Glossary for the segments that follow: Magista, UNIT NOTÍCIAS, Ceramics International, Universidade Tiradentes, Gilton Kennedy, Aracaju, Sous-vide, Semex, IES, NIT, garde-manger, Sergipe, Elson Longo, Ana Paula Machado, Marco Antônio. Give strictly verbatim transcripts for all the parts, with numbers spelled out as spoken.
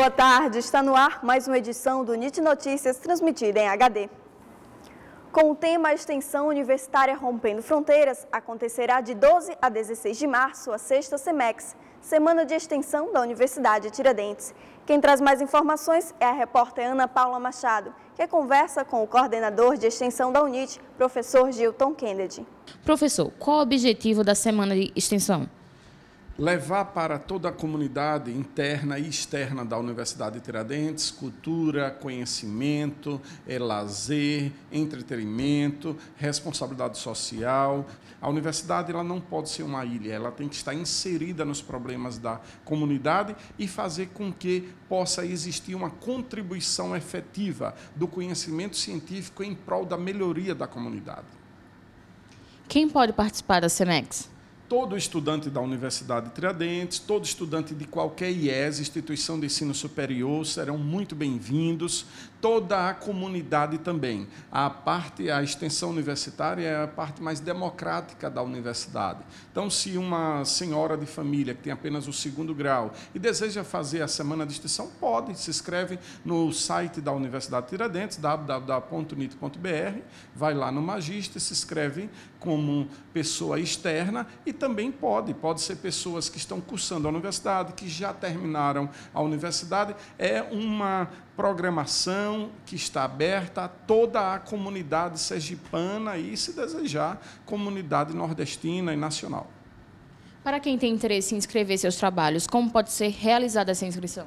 Boa tarde, está no ar mais uma edição do N I T Notícias, transmitida em H D. Com o tema Extensão Universitária Rompendo Fronteiras, acontecerá de doze a dezesseis de março a sexta Semex, Semana de Extensão da Universidade Tiradentes. Quem traz mais informações é a repórter Ana Paula Machado, que conversa com o coordenador de extensão da U N I T, professor Gilton Kennedy. Professor, qual o objetivo da Semana de Extensão? Levar para toda a comunidade interna e externa da Universidade de Tiradentes cultura, conhecimento, lazer, entretenimento, responsabilidade social. A universidade ela não pode ser uma ilha, ela tem que estar inserida nos problemas da comunidade e fazer com que possa existir uma contribuição efetiva do conhecimento científico em prol da melhoria da comunidade. Quem pode participar da Semex? Todo estudante da Universidade de Tiradentes, todo estudante de qualquer I E S, instituição de ensino superior, serão muito bem-vindos, toda a comunidade também. A parte, a extensão universitária é a parte mais democrática da universidade. Então, se uma senhora de família que tem apenas o segundo grau e deseja fazer a semana de extensão, pode, se inscreve no site da Universidade de Tiradentes, w w w ponto unit ponto b r, vai lá no Magista e se inscreve como pessoa externa e também pode, pode ser pessoas que estão cursando a universidade, que já terminaram a universidade. É uma programação que está aberta a toda a comunidade sergipana e, se desejar, comunidade nordestina e nacional. Para quem tem interesse em inscrever seus trabalhos, como pode ser realizada essa inscrição?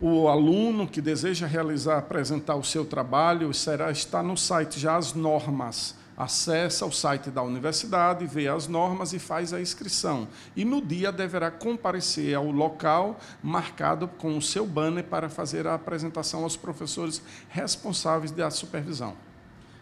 O aluno que deseja realizar, apresentar o seu trabalho, será, está no site já as normas. Acessa o site da universidade, vê as normas e faz a inscrição. E no dia deverá comparecer ao local marcado com o seu banner para fazer a apresentação aos professores responsáveis da supervisão.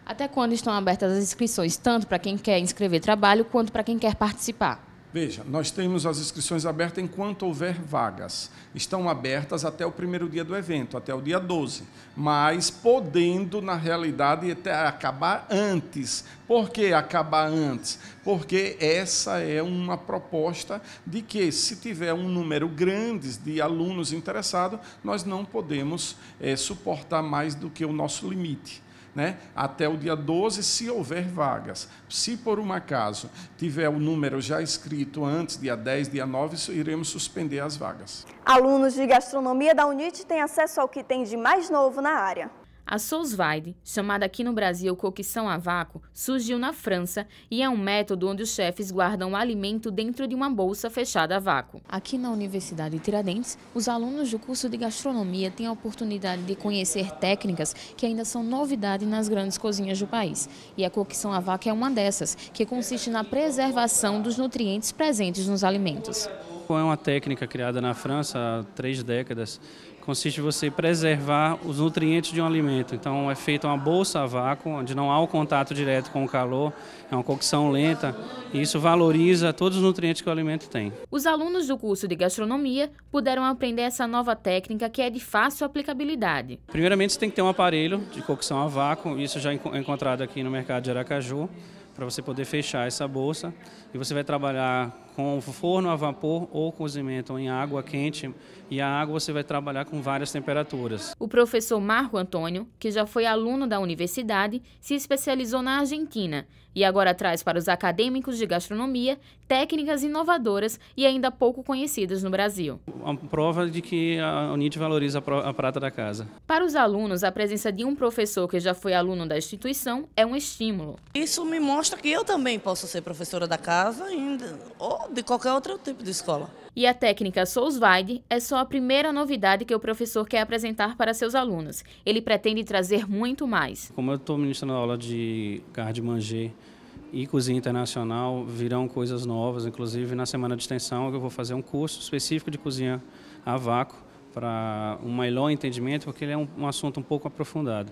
Até quando estão abertas as inscrições, tanto para quem quer inscrever trabalho quanto para quem quer participar? Veja, nós temos as inscrições abertas enquanto houver vagas. Estão abertas até o primeiro dia do evento, até o dia doze, mas podendo, na realidade, até acabar antes. Por que acabar antes? Porque essa é uma proposta de que, se tiver um número grande de alunos interessados, nós não podemos é, suportar mais do que o nosso limite. Né? Até o dia doze, se houver vagas. Se, por um acaso, tiver o número já escrito antes, dia dez, dia nove, iremos suspender as vagas. Alunos de gastronomia da U N I T têm acesso ao que tem de mais novo na área. A Sous-vide, chamada aqui no Brasil cocção a vácuo, surgiu na França e é um método onde os chefes guardam o alimento dentro de uma bolsa fechada a vácuo. Aqui na Universidade Tiradentes, os alunos do curso de gastronomia têm a oportunidade de conhecer técnicas que ainda são novidade nas grandes cozinhas do país. E a cocção a vácuo é uma dessas, que consiste na preservação dos nutrientes presentes nos alimentos. É uma técnica criada na França há três décadas. Consiste em você preservar os nutrientes de um alimento. Então é feita uma bolsa a vácuo, onde não há o contato direto com o calor, é uma cocção lenta e isso valoriza todos os nutrientes que o alimento tem. Os alunos do curso de gastronomia puderam aprender essa nova técnica que é de fácil aplicabilidade. Primeiramente você tem que ter um aparelho de cocção a vácuo, isso já é encontrado aqui no mercado de Aracaju, para você poder fechar essa bolsa e você vai trabalhar com forno a vapor ou cozimento em água quente e a água você vai trabalhar com várias temperaturas. O professor Marco Antônio, que já foi aluno da universidade, se especializou na Argentina e agora traz para os acadêmicos de gastronomia técnicas inovadoras e ainda pouco conhecidas no Brasil. Uma prova de que a U N I T valoriza a prata da casa. Para os alunos, a presença de um professor que já foi aluno da instituição é um estímulo. Isso me mostra que eu também posso ser professora da casa ainda, ou de qualquer outro tipo de escola. E a técnica Sous-vide é só a primeira novidade que o professor quer apresentar para seus alunos. Ele pretende trazer muito mais. Como eu estou ministrando aula de garde-manger e cozinha internacional, virão coisas novas, inclusive na semana de extensão eu vou fazer um curso específico de cozinha a vácuo para um melhor entendimento, porque ele é um, um assunto um pouco aprofundado.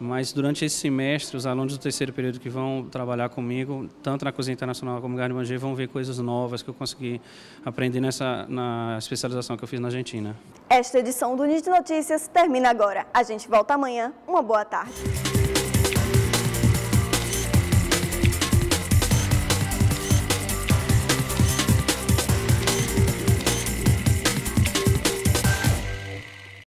Mas durante esse semestre, os alunos do terceiro período que vão trabalhar comigo, tanto na cozinha internacional como no garde-manger, vão ver coisas novas que eu consegui aprender nessa, na especialização que eu fiz na Argentina. Esta edição do N I T Notícias termina agora. A gente volta amanhã. Uma boa tarde.